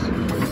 Cześć!